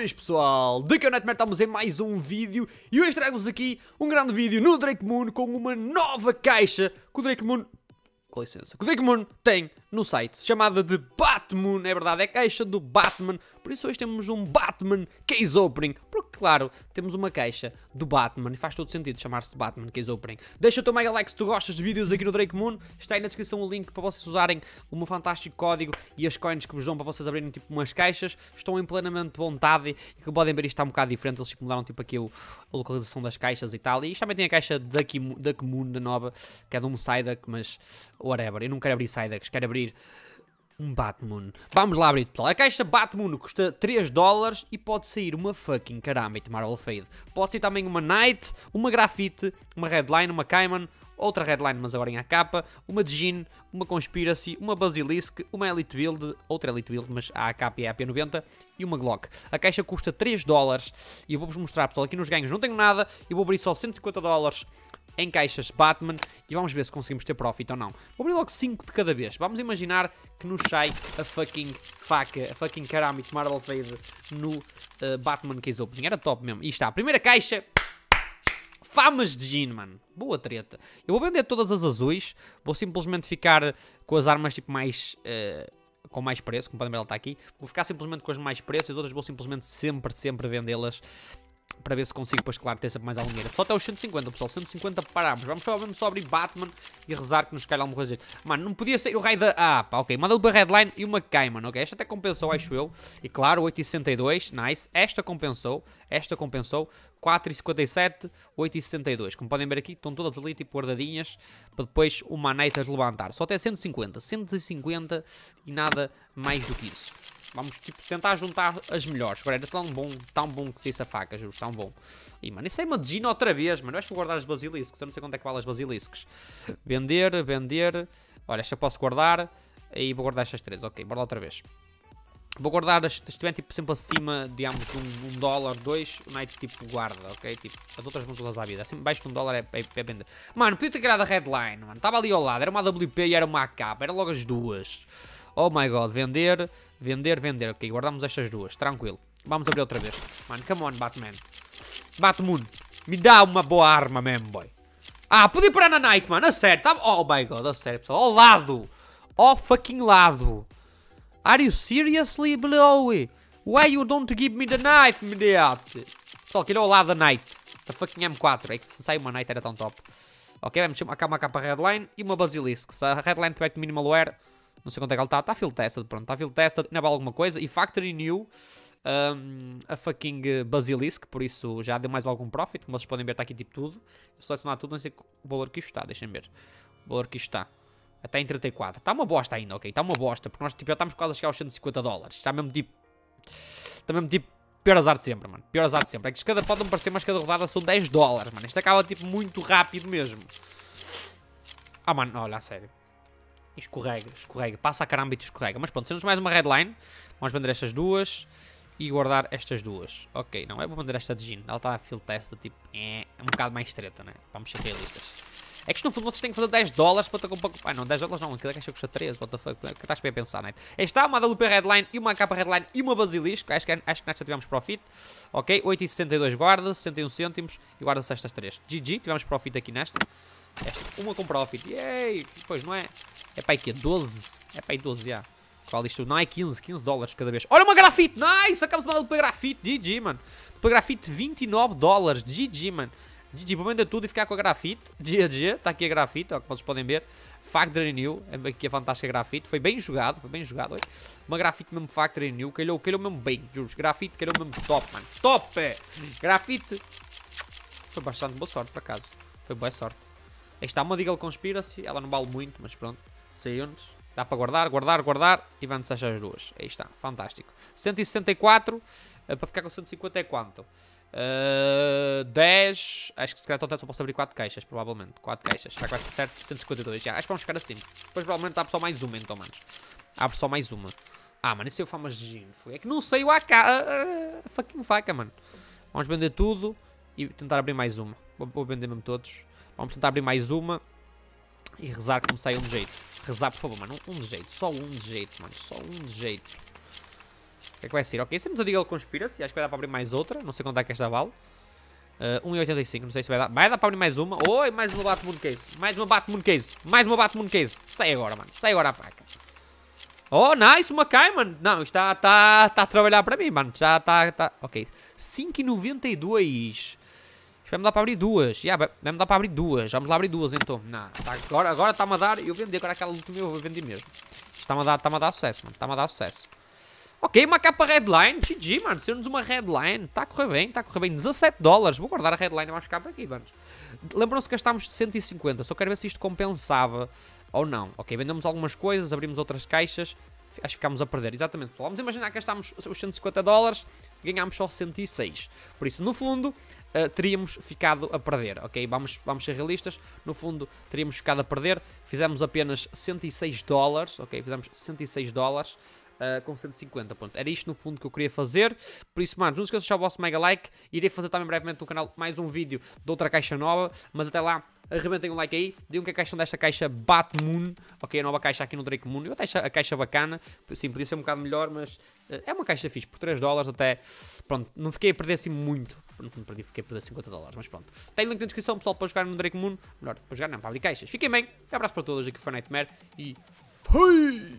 Boas pessoal, daqui ao Nightmare, estamos em mais um vídeo e hoje trago-vos aqui um grande vídeo no Drake Moon com uma nova caixa que o Drake Moon, com licença, que o Drake Moon tem no site, chamada de Batman, é verdade, é a caixa do Batman, por isso hoje temos um Batman Case Opening, porque claro, temos uma caixa do Batman e faz todo sentido chamar-se de Batman Case Opening. Deixa o teu mega like se tu gostas de vídeos aqui no Drake Moon, está aí na descrição o link para vocês usarem um fantástico código e as coins que vos dão para vocês abrirem tipo umas caixas, estão em plenamente vontade e que podem ver isto está um bocado diferente, eles tipo, mudaram tipo aqui a localização das caixas e tal, e isto também tem a caixa da Moon, da nova, que é de um Psyduck, mas whatever, eu não quero abrir Psyducks, quero abrir um Batman. Vamos lá abrir, pessoal. A caixa Batman custa 3 dólares e pode sair uma fucking Karambit, Marvel Fade. Pode sair também uma Knight, uma Grafite, uma Redline, uma Cayman, outra Redline, mas agora em AK, uma Jean, uma Conspiracy, uma Basilisk, uma Elite Build, outra Elite Build, mas a AK e a P90 e uma Glock. A caixa custa 3 dólares e eu vou-vos mostrar, pessoal, aqui nos ganhos não tenho nada e vou abrir só 150 dólares em caixas Batman e vamos ver se conseguimos ter profit ou não. Vou abrir logo 5 de cada vez. Vamos imaginar que nos sai a fucking faca, a fucking Karambit Marvel Fade no Batman Case Opening. Era top mesmo. E está, a primeira caixa, famas de Jean, mano. Boa treta. Eu vou vender todas as azuis, vou simplesmente ficar com as armas tipo mais... com mais preço, como podem ver ela está aqui. Vou ficar simplesmente com as mais preço e as outras vou simplesmente sempre vendê-las, para ver se consigo, depois, claro, ter sempre mais algum dinheiro. Só até os 150, pessoal. 150 paramos. Vamos só, abrir Batman e rezar que nos calha alguma coisa. Mano, não podia sair o raio da... Ah, pá, ok. Manda-lhe para Redline e uma Cayman, ok? Esta até compensou, acho eu. E claro, 8,62. Nice. Esta compensou. 4,57. 8,62. Como podem ver aqui, estão todas ali, tipo, guardadinhas, para depois uma Knight as levantar. Só até 150. 150 e nada mais do que isso. Vamos, tipo, tentar juntar as melhores. Agora era tão bom que se isso a faca, juro, tão bom. E, mano, isso é uma degina outra vez, mano. Eu acho que vou guardar as basilisques. Eu não sei quanto é que vale as basilisques. Vender, vender. Olha, esta posso guardar. E vou guardar estas três. Ok, bora lá outra vez. Vou guardar as que estiverem, tipo, sempre acima, digamos, um dólar, dois. O Knight, tipo, guarda, ok? Tipo, as outras vão todas à vida. Assim, baixo de um dólar é vender. Mano, podia ter criado a Redline, mano. Estava ali ao lado. Era uma AWP e era uma AK. Era logo as duas. Oh my god, vender, vender, vender. Ok, guardamos estas duas, tranquilo. Vamos abrir outra vez. Mano, come on, Batman. Batman, me dá uma boa arma mesmo, boy. Ah, podia parar na Nike, mano, a sério. Tá... Oh my god, a sério, pessoal. Ao lado. Ao fucking lado. Are you seriously, Blowy? Why you don't give me the knife, me idiot? Pessoal, aquele é ao lado da Nike. Da fucking M4. É que se sai uma Nike era tão top. Ok, vamos chamar uma capa Redline e uma Basilisk. Se a Redline tiver de minimal wear... Não sei quanto é que ele está. Está field tested, pronto. Está field tested. Ainda vale alguma coisa. E Factory New. A fucking Basilisk. Por isso já deu mais algum profit. Como vocês podem ver, está aqui tipo tudo. Eu selecionar tudo. Não sei o valor que isto está. Deixem ver. O valor que isto está. Até em 34. Está uma bosta ainda, ok? Está uma bosta. Porque nós tipo, já estamos quase a chegar aos 150 dólares. Está mesmo tipo... Está mesmo tipo... Pior azar de sempre, mano. Pior azar de sempre. É que cada... Pode não parecer, mas cada rodada são 10 dólares, mano. Isto acaba tipo muito rápido mesmo. Ah, mano. Olha, a sério. Escorrega, escorrega, passa a Karambit e escorrega. Mas pronto, temos mais uma Redline. Vamos vender estas duas e guardar estas duas. Ok, não, eu vou vender esta de Jean. Ela está a field test, tipo, é um bocado mais treta, né? Vamos ser realistas. É que no fundo vocês têm que fazer 10 dólares para ter com pouco. Ah não, 10 dólares não, aquilo é que custa 13, what the fuck, que estás bem a pensar, né? Está uma AWP Redline e uma AK Redline e uma Basilisk, acho que nesta tivemos profit, ok? 8,62 guarda, 61 cêntimos e guarda-se estas 3. GG, tivemos profit aqui nesta. Esta, uma com profit, yay! Pois não é? É para aí que 12? É para aí 12, já. Qual isto? Não é 15, 15 dólares cada vez. Olha uma Grafite, nice! Acabamos de mandar para Grafite, GG, mano. Para Grafite, 29 dólares, GG, mano. GG, vou vender tudo e ficar com a Grafite. GG, está aqui a Grafite, ó, como vocês podem ver. Factory New, aqui a fantástica Grafite. Foi bem jogado, Oi? Uma Grafite mesmo Factory New, calhou mesmo bem, juro. Grafite, calhou mesmo top, mano. Top! Grafite. Foi bastante boa sorte, por acaso. Foi boa sorte. Esta é uma Deagle Conspiracy, ela não vale muito, mas pronto. Saiu-nos. Dá para guardar, e vamos deixar as duas. Aí está, fantástico. 164, para ficar com 150 é quanto? 10, acho que se calhar até só posso abrir 4 caixas, provavelmente. 4 caixas, já quase certo, 152, já. Acho que vamos ficar assim. Depois provavelmente abre só mais uma, então, manos. Abre só mais uma. Ah, mano, isso é o famas de Gino. É que não saiu a cara. Fucking faca, mano. Vamos vender tudo e tentar abrir mais uma. Vou vender mesmo todos. Vamos tentar abrir mais uma e rezar que me saia um de jeito. Rezar, por favor, mano. Um de jeito. Só um de jeito, mano. Só um de jeito. O que é que vai ser? Ok, sempre o Deagle Conspiracy. Acho que vai dar para abrir mais outra. Não sei quanto é que esta vale. 1,85. Não sei se vai dar. Vai dar para abrir mais uma. Oi, mais uma Batman Case. Mais uma Batman Case. Mais uma Batman Case. Sai agora, mano. Sai agora a faca. Oh, nice. Uma cai, mano. Não, isto está a trabalhar para mim, mano. Está. Ok. 5,92. Vai-me dar para abrir duas. Vai-me dar para abrir duas. Vamos lá abrir duas, então. Não, tá, agora está-me a dar. Eu vendi. Agora aquela última eu vendi mesmo. Está-me a dar sucesso, mano. Está-me a dar sucesso. Ok, uma capa Redline. GG, mano. Sendo-nos uma Redline. Está a correr bem. Está a correr bem. 17 dólares. Vou guardar a Redline e vamos ficar por aqui, mano. Lembram-se que gastámos 150. Só quero ver se isto compensava ou não. Ok, vendemos algumas coisas. Abrimos outras caixas. Acho que ficámos a perder. Exatamente, pessoal. Vamos imaginar que gastámos os 150 dólares. Ganhámos só 106. Por isso, no fundo... teríamos ficado a perder, ok? Vamos ser realistas, no fundo teríamos ficado a perder, fizemos apenas 106 dólares, ok? Fizemos 106 dólares com 150, ponto. Era isto no fundo que eu queria fazer, por isso, mano, não se esqueçam de deixar o vosso mega like, irei fazer também brevemente no canal mais um vídeo de outra caixa nova, mas até lá, arrebentem um like aí, digam que a caixa desta caixa Batman, ok? A nova caixa aqui no Drake Moon, eu até acho a caixa bacana, sim, podia ser um bocado melhor, mas é uma caixa fixe, por 3 dólares até, pronto, não fiquei a perder assim muito. No fundo perdi, fiquei a perder 50 dólares, mas pronto. Tem link na descrição, pessoal, para jogar no Drake Moon. Melhor, para jogar não, para abrir caixas. Fiquem bem, um abraço para todos, aqui foi Nightmare e fui!